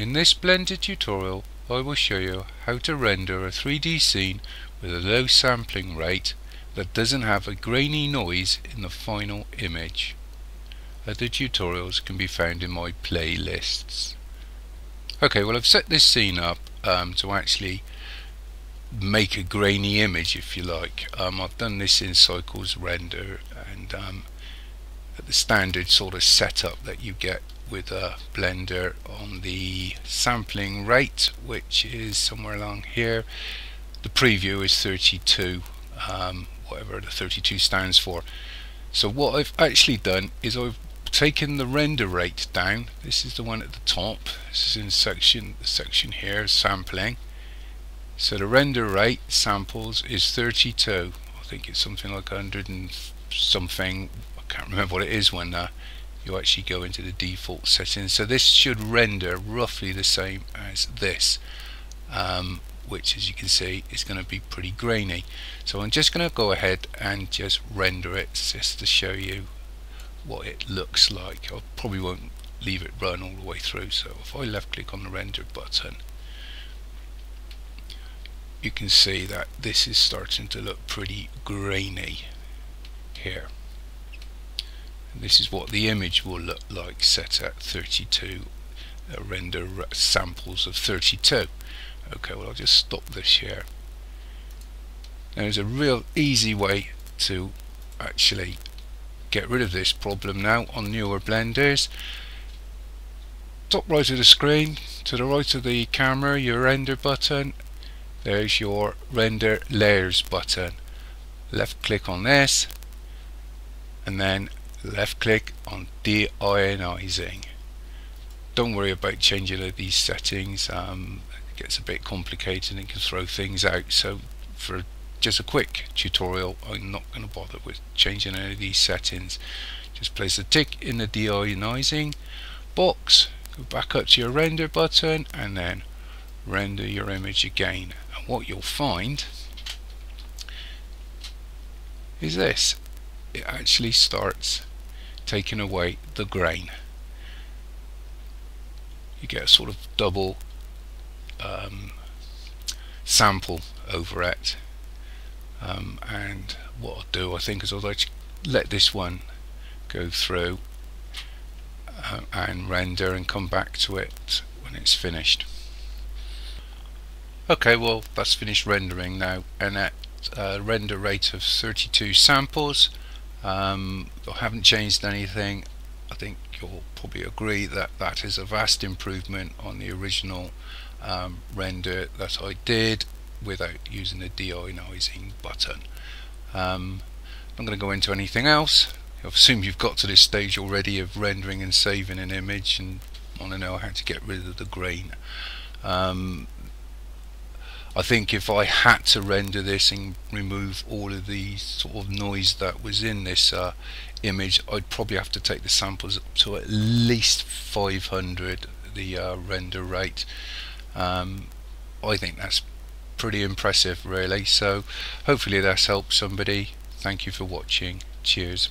In this Blender tutorial I will show you how to render a 3D scene with a low sampling rate that doesn't have a grainy noise in the final image. Other tutorials can be found in my playlists. Okay, well I've set this scene up to actually make a grainy image, if you like. I've done this in Cycles Render and at the standard sort of setup that you get with a Blender on the sampling rate, which is somewhere along here. The preview is 32, whatever the 32 stands for. So what I've actually done is I've taken the render rate down. This is the one at the top. This is in the section here, sampling. So the render rate samples is 32. I think it's something like 100 and something. I can't remember what it is when you actually go into the default settings. So this should render roughly the same as this, which as you can see is going to be pretty grainy. So I'm just going to go ahead and just render it just to show you what it looks like. I probably won't leave it run all the way through, so if I left click on the render button, you can see that this is starting to look pretty grainy here. And this is what the image will look like set at 32, render samples of 32. Okay, well I'll just stop this here. Now, there's a real easy way to actually get rid of this problem now on newer Blenders. Top right of the screen, to the right of the camera, your render button, there's your render layers button. Left click on this and then left click on deionizing. Don't worry about changing these settings, it gets a bit complicated and it can throw things out, so for just a quick tutorial I'm not going to bother with changing any of these settings. Just place a tick in the deionizing box, go back up to your render button and then render your image again, and what you'll find is this: it actually starts taking away the grain. You get a sort of double sample over it. And what I'll do, I think, is I'll let this one go through and render and come back to it when it's finished. Okay, well that's finished rendering now, and at a render rate of 32 samples, I haven't changed anything. I think you'll probably agree that that is a vast improvement on the original render that I did without using the deionizing button. I'm not going to go into anything else. I assume you've got to this stage already of rendering and saving an image and want to know how to get rid of the grain. I think if I had to render this and remove all of the sort of noise that was in this image, I'd probably have to take the samples up to at least 500, the render rate. I think that's pretty impressive really, so hopefully that's helped somebody. Thank you for watching. Cheers.